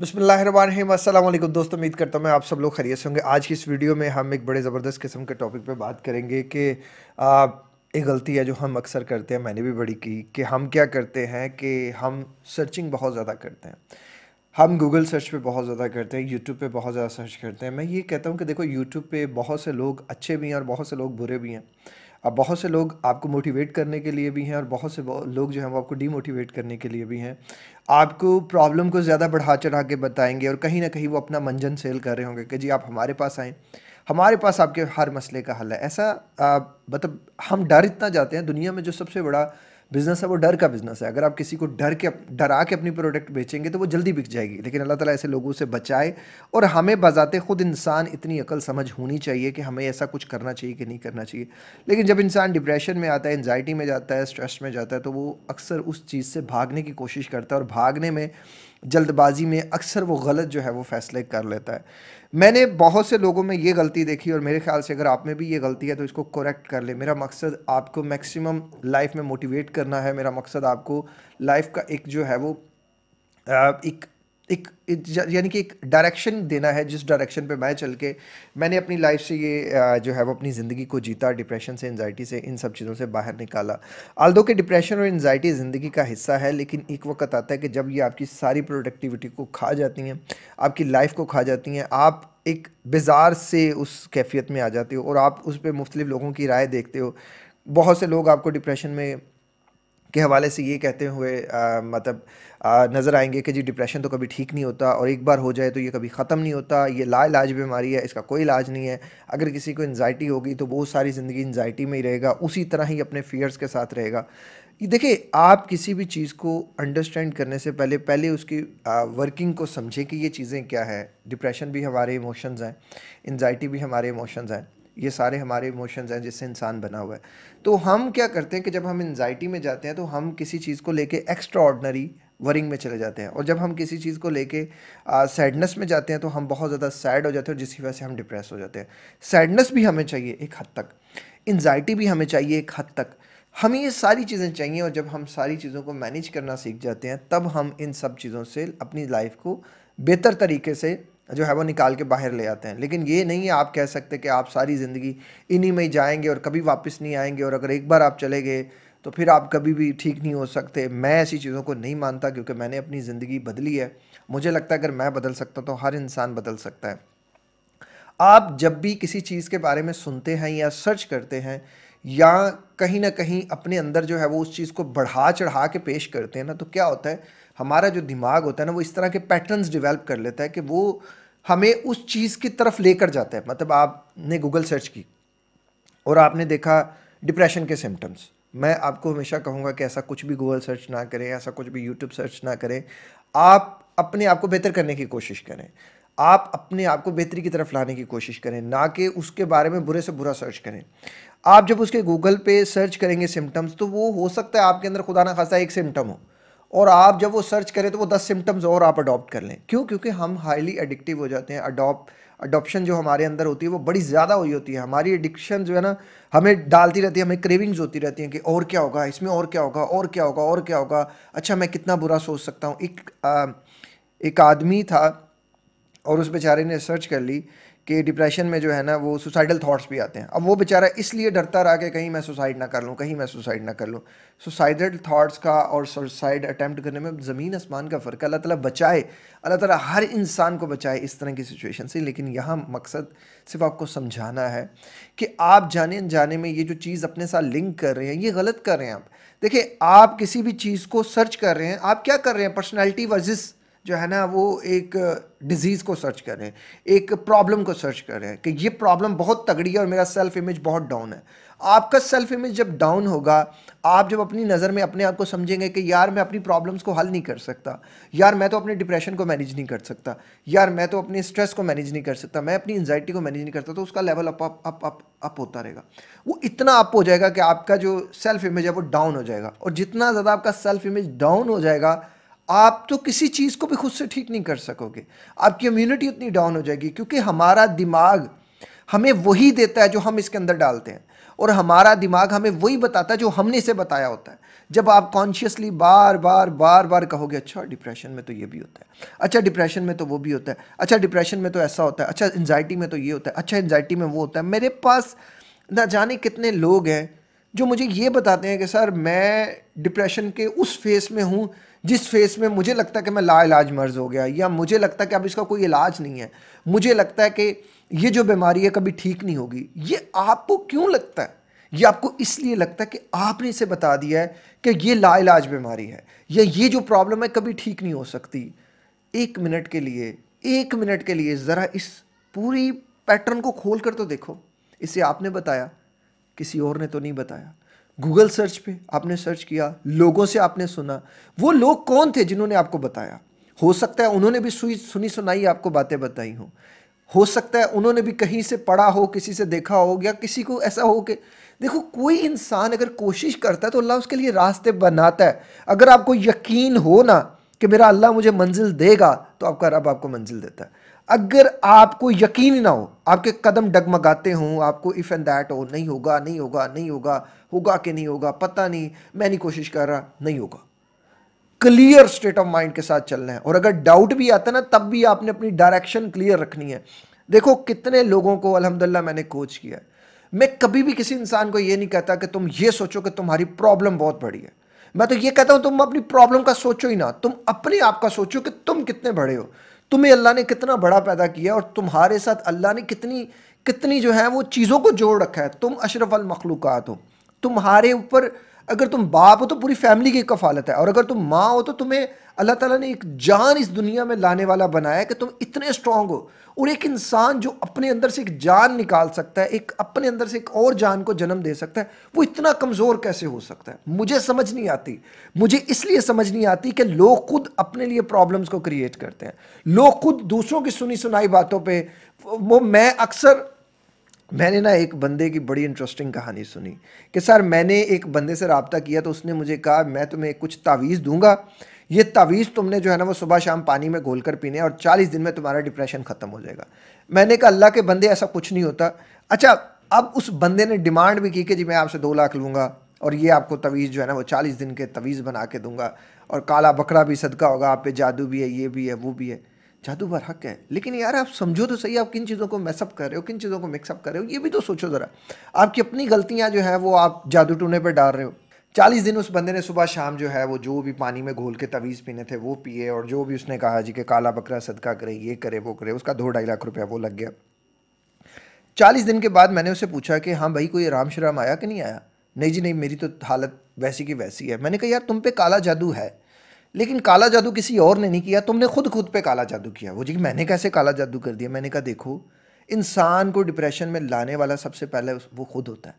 बिस्मिल्लाहिर्रहमानिर्रहीम अस्सलाम वालेकुम दोस्तों, उम्मीद करता हूँ मैं आप सब लोग खैरियत से होंगे। आज की इस वीडियो में हम एक बड़े ज़बरदस्त किस्म के टॉपिक पे बात करेंगे कि एक गलती है जो हम अक्सर करते हैं, मैंने भी बड़ी की, कि हम क्या करते हैं कि हम सर्चिंग बहुत ज़्यादा करते हैं। हम गूगल सर्च पे बहुत ज़्यादा करते हैं, यूट्यूब पे बहुत ज़्यादा सर्च करते हैं। मैं ये कहता हूँ कि देखो, यूट्यूब पे बहुत से लोग अच्छे भी हैं और बहुत से लोग बुरे भी हैं। अब बहुत से लोग आपको मोटिवेट करने के लिए भी हैं और बहुत से लोग जो हैं वो आपको डीमोटिवेट करने के लिए भी हैं। आपको प्रॉब्लम को ज़्यादा बढ़ा चढ़ा के बताएंगे और कहीं ना कहीं वो अपना मंजन सेल कर रहे होंगे कि जी आप हमारे पास आएँ, हमारे पास आपके हर मसले का हल है। ऐसा मतलब हम डर इतना जाते हैं, दुनिया में जो सबसे बड़ा बिज़नेस है वो डर का बिज़नेस है। अगर आप किसी को डरा के अपनी प्रोडक्ट बेचेंगे तो वो जल्दी बिक जाएगी। लेकिन अल्लाह ताला ऐसे लोगों से बचाए और हमें बजाते ख़ुद इंसान इतनी अकल समझ होनी चाहिए कि हमें ऐसा कुछ करना चाहिए कि नहीं करना चाहिए। लेकिन जब इंसान डिप्रेशन में आता है, एंजाइटी में जाता है, स्ट्रेस में जाता है, तो वो अक्सर उस चीज़ से भागने की कोशिश करता है और भागने में, जल्दबाजी में अक्सर वो गलत जो है वो फ़ैसले कर लेता है। मैंने बहुत से लोगों में ये गलती देखी और मेरे ख्याल से अगर आप में भी ये गलती है तो इसको करेक्ट कर ले। मेरा मकसद आपको मैक्सिमम लाइफ में मोटिवेट करना है। मेरा मकसद आपको लाइफ का एक जो है वो यानी कि एक डायरेक्शन देना है, जिस डायरेक्शन पे मैं चल के मैंने अपनी लाइफ से ये जो है वो अपनी ज़िंदगी को जीता, डिप्रेशन से, एंजाइटी से, इन सब चीज़ों से बाहर निकाला। आल्दो के डिप्रेशन और एंजाइटी ज़िंदगी का हिस्सा है, लेकिन एक वक्त आता है कि जब ये आपकी सारी प्रोडक्टिविटी को खा जाती हैं, आपकी लाइफ को खा जाती हैं, आप एक बेजार से उस कैफियत में आ जाते हो और आप उस पर मुख्तलिफ़ लोगों की राय देखते हो। बहुत से लोग आपको डिप्रेशन में के हवाले से ये कहते हुए नज़र आएंगे कि जी डिप्रेशन तो कभी ठीक नहीं होता और एक बार हो जाए तो ये कभी ख़त्म नहीं होता, ये लाइलाज बीमारी है, इसका कोई इलाज नहीं है। अगर किसी को एंजाइटी होगी तो वो सारी ज़िंदगी एंजाइटी में ही रहेगा, उसी तरह ही अपने फ़ियर्स के साथ रहेगा। देखिए, आप किसी भी चीज़ को अंडरस्टैंड करने से पहले उसकी वर्किंग को समझें कि ये चीज़ें क्या है। डिप्रेशन भी हमारे इमोशंस हैं, एंजाइटी भी हमारे इमोशंस हैं, ये सारे हमारे इमोशंस हैं जिससे इंसान बना हुआ है। तो हम क्या करते हैं कि जब हम एंजाइटी में जाते हैं तो हम किसी चीज़ को लेके एक्स्ट्रा ऑर्डनरी वरिंग में चले जाते हैं, और जब हम किसी चीज़ को लेके सैडनेस में जाते हैं तो हम बहुत ज़्यादा सैड हो जाते हैं, जिसकी वजह से हम डिप्रेस हो जाते हैं। सैडनेस भी हमें चाहिए एक हद तक, एंजाइटी भी हमें चाहिए एक हद तक, हमें ये सारी चीज़ें चाहिए। और जब हम सारी चीज़ों को मैनेज करना सीख जाते हैं तब हम इन सब चीज़ों से अपनी लाइफ को बेहतर तरीके से जो है वो निकाल के बाहर ले आते हैं। लेकिन ये नहीं है आप कह सकते कि आप सारी ज़िंदगी इन्हीं में ही जाएंगे और कभी वापस नहीं आएंगे, और अगर एक बार आप चले गए तो फिर आप कभी भी ठीक नहीं हो सकते। मैं ऐसी चीज़ों को नहीं मानता, क्योंकि मैंने अपनी ज़िंदगी बदली है। मुझे लगता है अगर मैं बदल सकता हूँ तो हर इंसान बदल सकता है। आप जब भी किसी चीज़ के बारे में सुनते हैं या सर्च करते हैं या कहीं ना कहीं अपने अंदर जो है वो उस चीज़ को बढ़ा चढ़ा के पेश करते हैं ना, तो क्या होता है, हमारा जो दिमाग होता है ना वो इस तरह के पैटर्न्स डेवलप कर लेता है कि वो हमें उस चीज़ की तरफ लेकर जाता है। मतलब आपने गूगल सर्च की और आपने देखा डिप्रेशन के सिम्टम्स। मैं आपको हमेशा कहूँगा कि ऐसा कुछ भी गूगल सर्च ना करें, ऐसा कुछ भी यूट्यूब सर्च ना करें। आप अपने आप को बेहतर करने की कोशिश करें, आप अपने आप को बेहतरी की तरफ लाने की कोशिश करें, ना कि उसके बारे में बुरे से बुरा सर्च करें। आप जब उसके गूगल पे सर्च करेंगे सिम्टम्स, तो वो हो सकता है आपके अंदर खुदा ना खासा एक सिम्टम हो, और आप जब वो सर्च करें तो वो 10 सिम्टम्स और आप अडॉप्ट कर लें। क्यों? क्योंकि हम हाईली एडिक्टिव हो जाते हैं। अडॉप्शन जो हमारे अंदर होती है वो बड़ी ज़्यादा हुई होती है। हमारी एडिक्शन जो है ना हमें डालती रहती है, हमें क्रेविंग्स होती रहती हैं कि और क्या होगा इसमें, और क्या होगा, और क्या होगा, और क्या होगा, अच्छा मैं कितना बुरा सोच सकता हूँ। एक आदमी था और उस बेचारे ने सर्च कर ली कि डिप्रेशन में जो है ना वो सुसाइडल थॉट्स भी आते हैं। अब वो बेचारा इसलिए डरता रहा कि कहीं मैं सुसाइड ना कर लूँ, कहीं मैं सुसाइड ना कर लूँ। सुसाइडल थॉट्स का और सुसाइड अटैम्प्ट करने में ज़मीन आसमान का फ़र्क है। अल्लाह ताला बचाए, अल्लाह ताला हर इंसान को बचाए इस तरह की सिचुएशन से। लेकिन यहाँ मकसद सिर्फ आपको समझाना है कि आप जाने अनजाने में ये जो चीज़ अपने साथ लिंक कर रहे हैं ये गलत कर रहे हैं आप। देखिए, आप किसी भी चीज़ को सर्च कर रहे हैं, आप क्या कर रहे हैं, पर्सनैलिटी वर्सेस जो है ना वो एक डिज़ीज़ को सर्च कर रहे हैं, एक प्रॉब्लम को सर्च कर रहे हैं कि ये प्रॉब्लम बहुत तगड़ी है और मेरा सेल्फ़ इमेज बहुत डाउन है। आपका सेल्फ़ इमेज जब डाउन होगा, आप जब अपनी नज़र में अपने आप को समझेंगे कि यार मैं अपनी प्रॉब्लम्स को हल नहीं कर सकता, यार मैं तो अपने डिप्रेशन को मैनेज नहीं कर सकता, यार मैं तो अपने स्ट्रेस को मैनेज नहीं कर सकता, मैं अपनी एंजाइटी को मैनेज नहीं करता, तो उसका level up up up up up होता रहेगा। वो इतना अप हो जाएगा कि आपका जो सेल्फ़ इमेज है वो डाउन हो जाएगा। और जितना ज़्यादा आपका सेल्फ़ इमेज डाउन हो जाएगा, आप तो किसी चीज़ को भी खुद से ठीक नहीं कर सकोगे। आपकी इम्यूनिटी उतनी डाउन हो जाएगी, क्योंकि हमारा दिमाग हमें वही देता है जो हम इसके अंदर डालते हैं, और हमारा दिमाग हमें वही बताता है जो हमने इसे बताया होता है। जब आप कॉन्शियसली बार बार कहोगे अच्छा डिप्रेशन में तो ये भी होता है, अच्छा डिप्रेशन में तो वो भी होता है, अच्छा डिप्रेशन में तो ऐसा होता है, अच्छा एंजाइटी में तो ये होता है, अच्छा एंजाइटी में वो होता है। मेरे पास ना जाने कितने लोग हैं जो मुझे ये बताते हैं कि सर मैं डिप्रेशन के उस फेस में हूँ जिस फेस में मुझे लगता है कि मैं लाइलाज मर्ज हो गया, या मुझे लगता है कि अब इसका कोई इलाज नहीं है, मुझे लगता है कि ये जो बीमारी है कभी ठीक नहीं होगी। ये आपको क्यों लगता है? ये आपको इसलिए लगता है कि आपने इसे बता दिया है कि ये लाइलाज बीमारी है या ये जो प्रॉब्लम है कभी ठीक नहीं हो सकती। एक मिनट के लिए ज़रा इस पूरी पैटर्न को खोल कर तो देखो। इसे आपने बताया, किसी और ने तो नहीं बताया। गूगल सर्च पे आपने सर्च किया, लोगों से आपने सुना। वो लोग कौन थे जिन्होंने आपको बताया? हो सकता है उन्होंने भी सुनी सुनाई आपको बातें बताई हों, हो सकता है उन्होंने भी कहीं से पढ़ा हो, किसी से देखा हो, या किसी को ऐसा हो कि देखो कोई इंसान अगर कोशिश करता है तो अल्लाह उसके लिए रास्ते बनाता है। अगर आपको यकीन हो ना कि मेरा अल्लाह मुझे मंजिल देगा तो आपका रब आपको मंजिल देता है। अगर आपको यकीन ना हो, आपके कदम डगमगाते हों, आपको इफ़ एंड दैट हो, नहीं होगा, होगा कि नहीं होगा, पता नहीं, मैं नहीं कोशिश कर रहा, नहीं होगा। क्लियर स्टेट ऑफ माइंड के साथ चलना है। और अगर डाउट भी आता है ना, तब भी आपने अपनी डायरेक्शन क्लियर रखनी है। देखो कितने लोगों को अल्हम्दुलिल्लाह मैंने कोच किया है। मैं कभी भी किसी इंसान को ये नहीं कहता कि तुम ये सोचो कि तुम्हारी प्रॉब्लम बहुत बड़ी है। मैं तो ये कहता हूँ तुम अपनी प्रॉब्लम का सोचो ही ना, तुम अपने आप का सोचो कि तुम कितने बड़े हो, तुम्हें अल्लाह ने कितना बड़ा पैदा किया और तुम्हारे साथ अल्लाह ने कितनी जो है वो चीज़ों को जोड़ रखा है। तुम अशरफ अल मखलूक़ात हो। तुम्हारे ऊपर अगर तुम बाप हो तो पूरी फैमिली की कफ़ालत है, और अगर तुम माँ हो तो तुम्हें अल्लाह ताला ने एक जान इस दुनिया में लाने वाला बनाया कि तुम इतने स्ट्रांग हो। और एक इंसान जो अपने अंदर से एक जान निकाल सकता है, एक अपने अंदर से एक और जान को जन्म दे सकता है, वो इतना कमज़ोर कैसे हो सकता है? मुझे समझ नहीं आती। मुझे इसलिए समझ नहीं आती कि लोग खुद अपने लिए प्रॉब्लम्स को क्रिएट करते हैं, लोग खुद दूसरों की सुनी सुनाई बातों पर वो मैंने ना एक बंदे की बड़ी इंटरेस्टिंग कहानी सुनी कि सर मैंने एक बंदे से रब्ता किया तो उसने मुझे कहा मैं तुम्हें कुछ तावीज़ दूंगा, ये तावीज़ तुमने जो है ना वो सुबह शाम पानी में घोल कर पीने और 40 दिन में तुम्हारा डिप्रेशन ख़त्म हो जाएगा। मैंने कहा अल्लाह के बंदे ऐसा कुछ नहीं होता। अच्छा, अब उस बंदे ने डिमांड भी की कि जी मैं आपसे 2 लाख लूँगा और ये आपको तवीज़ जो है ना वो 40 दिन के तवीज़ बना के दूँगा और काला बकरा भी सदका होगा, आप पे जादू भी है, ये भी है, वो भी है। जादू पर हक है, लेकिन यार आप समझो तो सही, आप किन चीज़ों को मैसअप कर रहे हो, किन चीज़ों को मिक्सअप कर रहे हो, ये भी तो सोचो ज़रा। आपकी अपनी गलतियां जो है वो आप जादू टूने पर डाल रहे हो। 40 दिन उस बंदे ने सुबह शाम जो भी पानी में घोल के तवीज़ पीने थे वो पिए, और जो भी उसने कहा जी कि काला बकरा सदका करे, ये करे, वो करे, उसका 2-2.5 लाख रुपया वो लग गया। 40 दिन के बाद मैंने उससे पूछा कि हाँ भाई कोई आराम शराम आया कि नहीं आया? नहीं जी नहीं, मेरी तो हालत वैसी की वैसी है। मैंने कहा यार तुम पे काला जादू है, लेकिन काला जादू किसी और ने नहीं किया, तुमने खुद पे काला जादू किया। वो जी मैंने कैसे काला जादू कर दिया? मैंने कहा देखो इंसान को डिप्रेशन में लाने वाला सबसे पहले वो खुद होता है।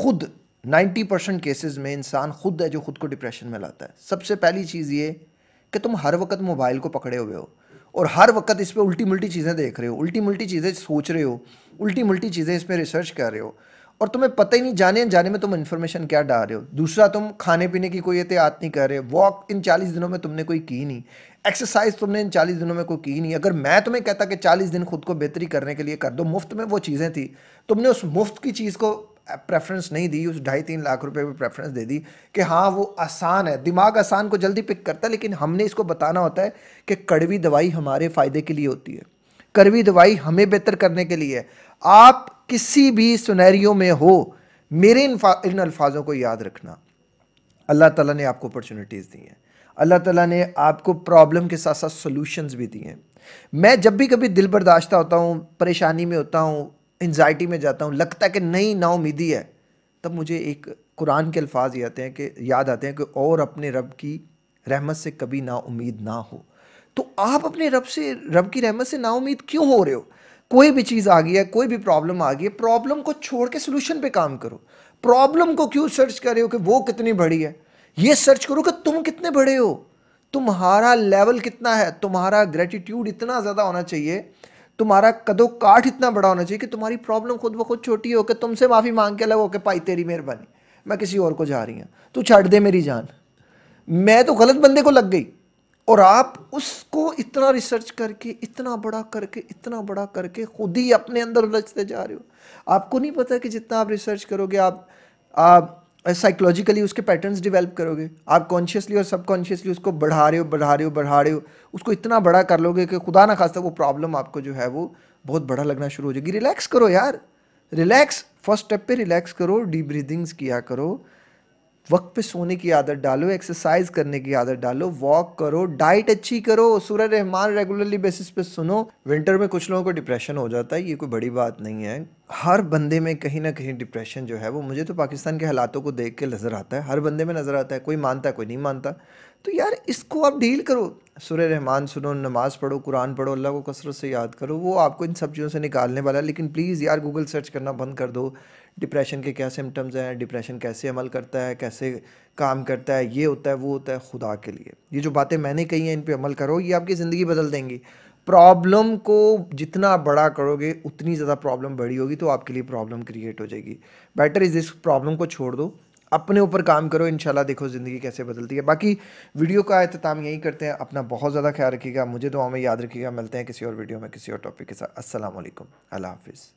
खुद 90% केसेस में इंसान खुद है जो खुद को डिप्रेशन में लाता है। सबसे पहली चीज़ ये कि तुम हर वक्त मोबाइल को पकड़े हुए हो और हर वक्त इस पर उल्टी मुल्टी चीज़ें देख रहे हो, उल्टी मुल्टी चीज़ें सोच रहे हो, उल्टी मुल्टी चीज़ें इस पर रिसर्च कर रहे हो और तुम्हें पता ही नहीं जाने में तुम इन्फॉर्मेशन क्या डाल रहे हो। दूसरा, तुम खाने पीने की कोई एहतियात नहीं कर रहे। वॉक इन 40 दिनों में तुमने कोई की नहीं, एक्सरसाइज तुमने इन 40 दिनों में कोई की नहीं। अगर मैं तुम्हें कहता कि 40 दिन खुद को बेहतरी करने के लिए कर दो, मुफ्त में वो चीज़ें थी, तुमने उस मुफ्त की चीज़ को प्रेफरेंस नहीं दी, उस 2-2.5-3 लाख रुपये में प्रेफरेंस दे दी कि हाँ वो आसान है। दिमाग आसान को जल्दी पिक करता है, लेकिन हमने इसको बताना होता है कि कड़वी दवाई हमारे फ़ायदे के लिए होती है, कड़वी दवाई हमें बेहतर करने के लिए। आप किसी भी सिनेरियो में हो, मेरे इन अल्फाजों को याद रखना। अल्लाह ताला ने आपको अपॉर्चुनिटीज़ दी हैं, अल्लाह ताला ने आपको प्रॉब्लम के साथ साथ सॉल्यूशंस भी दिए हैं। मैं जब भी कभी दिल बर्दाश्ता होता हूँ, परेशानी में होता हूँ, एंजाइटी में जाता हूँ, लगता है कि नई नाउमीदी है, तब मुझे एक कुरान के अल्फाज याद आते हैं कि और अपने रब की रहमत से कभी ना उम्मीद ना हो। तो आप अपने रब की रहमत से ना उम्मीद क्यों हो रहे हो? कोई भी चीज़ आ गई है, कोई भी प्रॉब्लम आ गई है, प्रॉब्लम को छोड़ के सोल्यूशन पे काम करो। प्रॉब्लम को क्यों सर्च कर रहे हो कि वो कितनी बड़ी है? ये सर्च करो कि तुम कितने बड़े हो, तुम्हारा लेवल कितना है, तुम्हारा ग्रेटिट्यूड इतना ज़्यादा होना चाहिए, तुम्हारा कदो काठ इतना बड़ा होना चाहिए कि तुम्हारी प्रॉब्लम खुद ब खुद छोटी हो कि तुमसे माफ़ी मांग के लगो कि भाई तेरी मेहरबानी, मैं किसी और को जा रही हूँ, तू छाड़ दे मेरी जान, मैं तो गलत बंदे को लग गई। और आप उसको इतना रिसर्च करके, इतना बड़ा करके खुद ही अपने अंदर उलझते जा रहे हो। आपको नहीं पता कि जितना आप रिसर्च करोगे, आप साइकोलॉजिकली उसके पैटर्न्स डेवलप करोगे। आप कॉन्शियसली और सबकॉन्शियसली उसको बढ़ा रहे हो, उसको इतना बड़ा कर लोगे कि खुदा ना खास्ता वो प्रॉब्लम आपको जो है वो बहुत बड़ा लगना शुरू हो जाएगी। रिलैक्स करो यार, रिलैक्स, फर्स्ट स्टेप पे रिलैक्स करो, डीप ब्रीदिंग्स किया करो, वक्त पे सोने की आदत डालो, एक्सरसाइज करने की आदत डालो, वॉक करो, डाइट अच्छी करो, सूरह रहमान रेगुलरली बेसिस पे सुनो। विंटर में कुछ लोगों को डिप्रेशन हो जाता है, ये कोई बड़ी बात नहीं है, हर बंदे में कहीं ना कहीं डिप्रेशन जो है वो, मुझे तो पाकिस्तान के हालातों को देख के नज़र आता है, हर बंदे में नज़र आता है, कोई मानता है कोई नहीं मानता। तो यार इसको आप डील करो, सूरह रहमान सुनो, नमाज़ पढ़ो, कुरान पढ़ो, अल्लाह को कसरत से याद करो, वो आपको इन सब चीज़ों से निकालने वाला है। लेकिन प्लीज़ यार गूगल सर्च करना बंद कर दो, डिप्रेशन के क्या सिम्टम्स हैं, डिप्रेशन कैसे अमल करता है, कैसे काम करता है, ये होता है वो होता है, खुदा के लिए ये जो बातें मैंने कही हैं इन पे अमल करो, ये आपकी ज़िंदगी बदल देंगी। प्रॉब्लम को जितना बड़ा करोगे उतनी ज़्यादा प्रॉब्लम बड़ी होगी, तो आपके लिए प्रॉब्लम क्रिएट हो जाएगी। बेटर इज़ इस प्रॉब्लम को छोड़ दो, अपने ऊपर काम करो, इंशाल्लाह देखो ज़िंदगी कैसे बदलती है। बाकी वीडियो का अख्ताम यही करते हैं, अपना बहुत ज़्यादा ख्याल रखिएगा, मुझे दुआ में याद रखिएगा, मिलते हैं किसी और वीडियो में किसी और टॉपिक के साथ। अस्सलाम वालेकुम, अल्लाह हाफ़िज़।